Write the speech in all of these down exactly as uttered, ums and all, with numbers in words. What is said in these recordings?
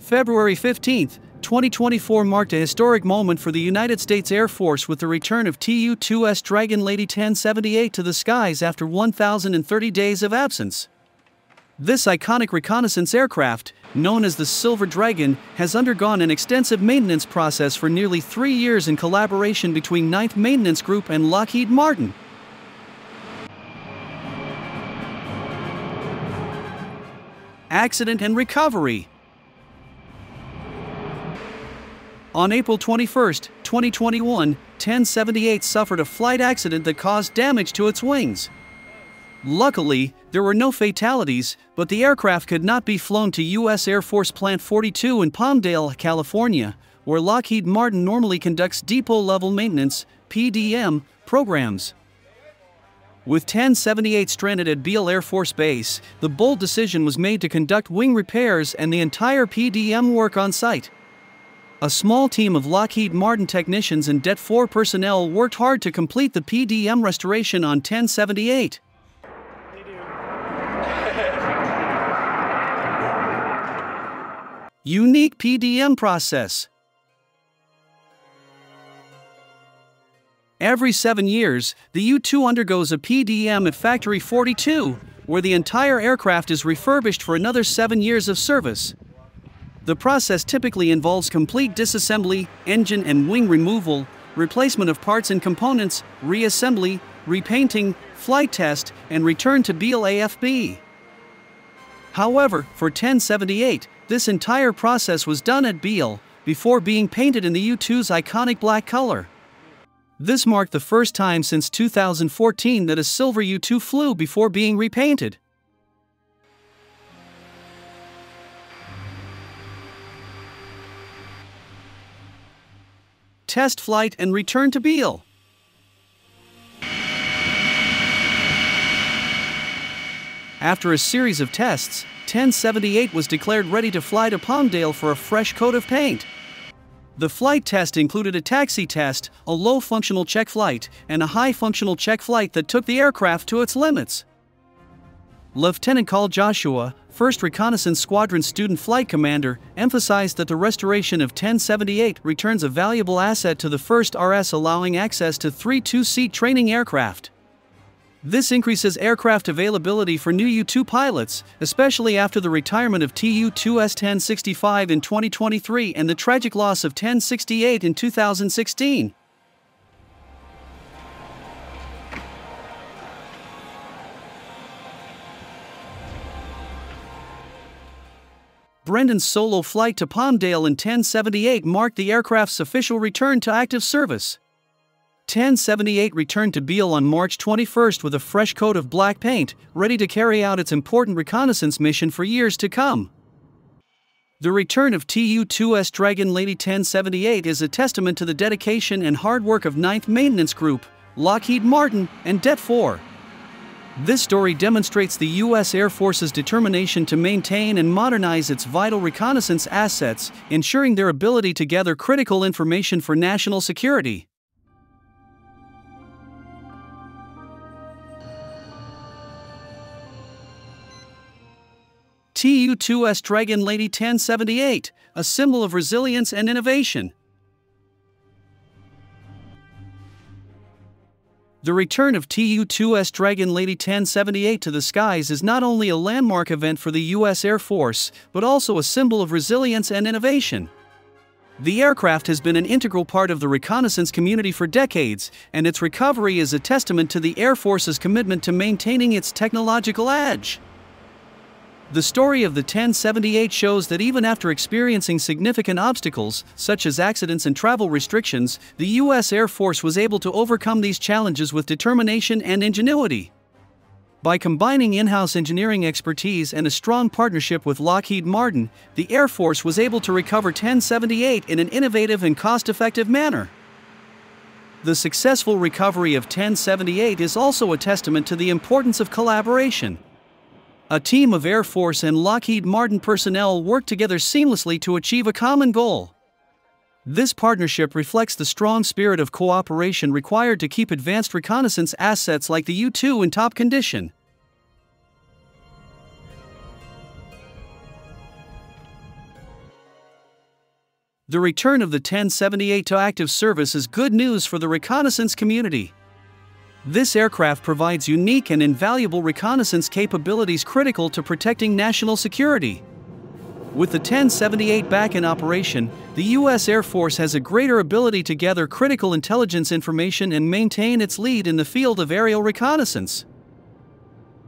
February fifteenth, twenty twenty-four marked a historic moment for the United States Air Force with the return of T U two's Dragon Lady ten seventy-eight to the skies after one thousand thirty days of absence. This iconic reconnaissance aircraft, known as the Silver Dragon, has undergone an extensive maintenance process for nearly three years in collaboration between ninth Maintenance Group and Lockheed Martin. Accident and recovery. On April twenty-first, twenty twenty-one, ten seventy-eight suffered a flight accident that caused damage to its wings. Luckily, there were no fatalities, but the aircraft could not be flown to U S Air Force Plant forty-two in Palmdale, California, where Lockheed Martin normally conducts depot-level maintenance (P D M) programs. With ten seventy-eight stranded at Beale Air Force Base, the bold decision was made to conduct wing repairs and the entire P D M work on site. A small team of Lockheed Martin technicians and D E T four personnel worked hard to complete the P D M restoration on ten seventy-eight. Unique P D M process. Every seven years, the U two undergoes a P D M at Factory forty-two, where the entire aircraft is refurbished for another seven years of service. The process typically involves complete disassembly, engine and wing removal, replacement of parts and components, reassembly, repainting, flight test, and return to Beale A F B. However, for ten seventy-eight, this entire process was done at Beale, before being painted in the U two's iconic black color. This marked the first time since two thousand fourteen that a silver U two flew before being repainted. Test flight and return to Beale. After a series of tests, ten seventy-eight was declared ready to fly to Palmdale for a fresh coat of paint. The flight test included a taxi test, a low-functional check flight, and a high-functional check flight that took the aircraft to its limits. Lieutenant Colonel Joshua, first Reconnaissance Squadron Student Flight Commander, emphasized that the restoration of ten seventy-eight returns a valuable asset to the first R S, allowing access to three two-seat training aircraft. This increases aircraft availability for new U two pilots, especially after the retirement of T U two's ten sixty-five in twenty twenty-three and the tragic loss of ten sixty-eight in two thousand sixteen. Brendan's solo flight to Palmdale in ten seventy-eight marked the aircraft's official return to active service. ten seventy-eight returned to Beale on March twenty-first with a fresh coat of black paint, ready to carry out its important reconnaissance mission for years to come. The return of T U two's Dragon Lady ten seventy-eight is a testament to the dedication and hard work of ninth Maintenance Group, Lockheed Martin, and D E T four. This story demonstrates the U S Air Force's determination to maintain and modernize its vital reconnaissance assets, ensuring their ability to gather critical information for national security. T U two's Dragon Lady ten seventy-eight, a symbol of resilience and innovation. The return of T U two's Dragon Lady ten seventy-eight to the skies is not only a landmark event for the U S Air Force, but also a symbol of resilience and innovation. The aircraft has been an integral part of the reconnaissance community for decades, and its recovery is a testament to the Air Force's commitment to maintaining its technological edge. The story of the ten seventy-eight shows that even after experiencing significant obstacles, such as accidents and travel restrictions, the U S Air Force was able to overcome these challenges with determination and ingenuity. By combining in-house engineering expertise and a strong partnership with Lockheed Martin, the Air Force was able to recover ten seventy-eight in an innovative and cost-effective manner. The successful recovery of ten seventy-eight is also a testament to the importance of collaboration. A team of Air Force and Lockheed Martin personnel worked together seamlessly to achieve a common goal. This partnership reflects the strong spirit of cooperation required to keep advanced reconnaissance assets like the U two in top condition. The return of the ten seventy-eight to active service is good news for the reconnaissance community. This aircraft provides unique and invaluable reconnaissance capabilities critical to protecting national security. With the ten seventy-eight back in operation, the U S Air Force has a greater ability to gather critical intelligence information and maintain its lead in the field of aerial reconnaissance.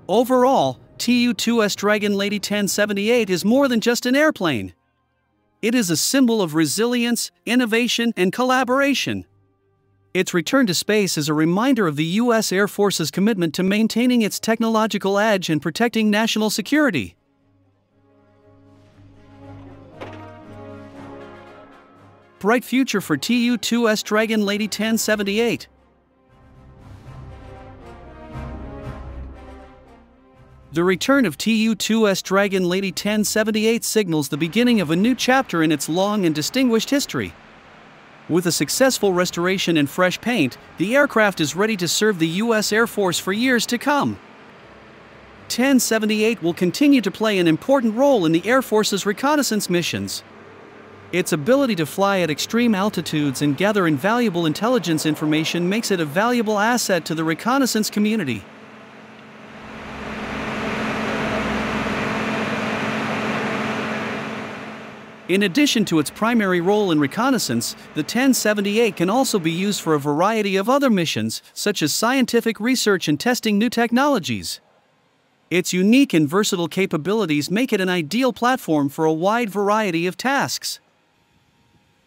Overall, T U two's Dragon Lady ten seventy-eight is more than just an airplane. It is a symbol of resilience, innovation, and collaboration. Its return to space is a reminder of the U S Air Force's commitment to maintaining its technological edge and protecting national security. Bright future for T U two's Dragon Lady ten seventy-eight. The return of T U two's Dragon Lady ten seventy-eight signals the beginning of a new chapter in its long and distinguished history. With a successful restoration and fresh paint, the aircraft is ready to serve the U S Air Force for years to come. ten seventy-eight will continue to play an important role in the Air Force's reconnaissance missions. Its ability to fly at extreme altitudes and gather invaluable intelligence information makes it a valuable asset to the reconnaissance community. In addition to its primary role in reconnaissance, the ten seventy-eight can also be used for a variety of other missions, such as scientific research and testing new technologies. Its unique and versatile capabilities make it an ideal platform for a wide variety of tasks.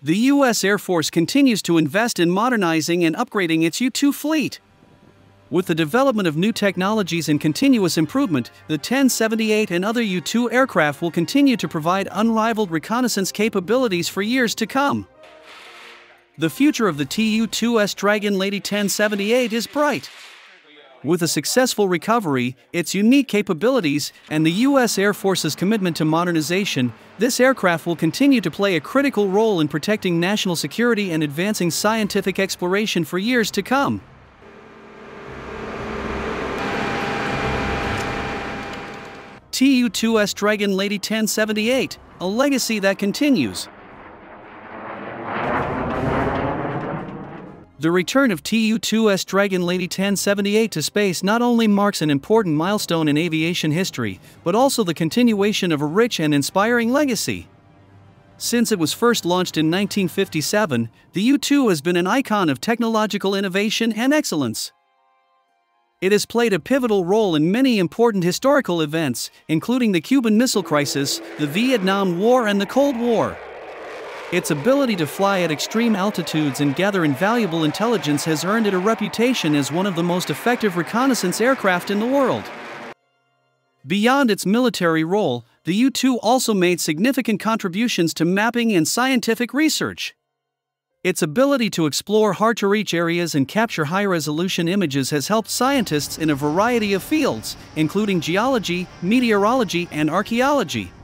The U S Air Force continues to invest in modernizing and upgrading its U two fleet. With the development of new technologies and continuous improvement, the ten seventy-eight and other U two aircraft will continue to provide unrivaled reconnaissance capabilities for years to come. The future of the T U two's Dragon Lady ten seventy-eight is bright. With a successful recovery, its unique capabilities, and the U S Air Force's commitment to modernization, this aircraft will continue to play a critical role in protecting national security and advancing scientific exploration for years to come. T U two's Dragon Lady ten seventy-eight, a legacy that continues. The return of T U two's Dragon Lady ten seventy-eight to space not only marks an important milestone in aviation history, but also the continuation of a rich and inspiring legacy. Since it was first launched in nineteen fifty-seven, the U two has been an icon of technological innovation and excellence. It has played a pivotal role in many important historical events, including the Cuban Missile Crisis, the Vietnam War, and the Cold War. Its ability to fly at extreme altitudes and gather invaluable intelligence has earned it a reputation as one of the most effective reconnaissance aircraft in the world. Beyond its military role, the U two also made significant contributions to mapping and scientific research. Its ability to explore hard-to-reach areas and capture high-resolution images has helped scientists in a variety of fields, including geology, meteorology, and archaeology.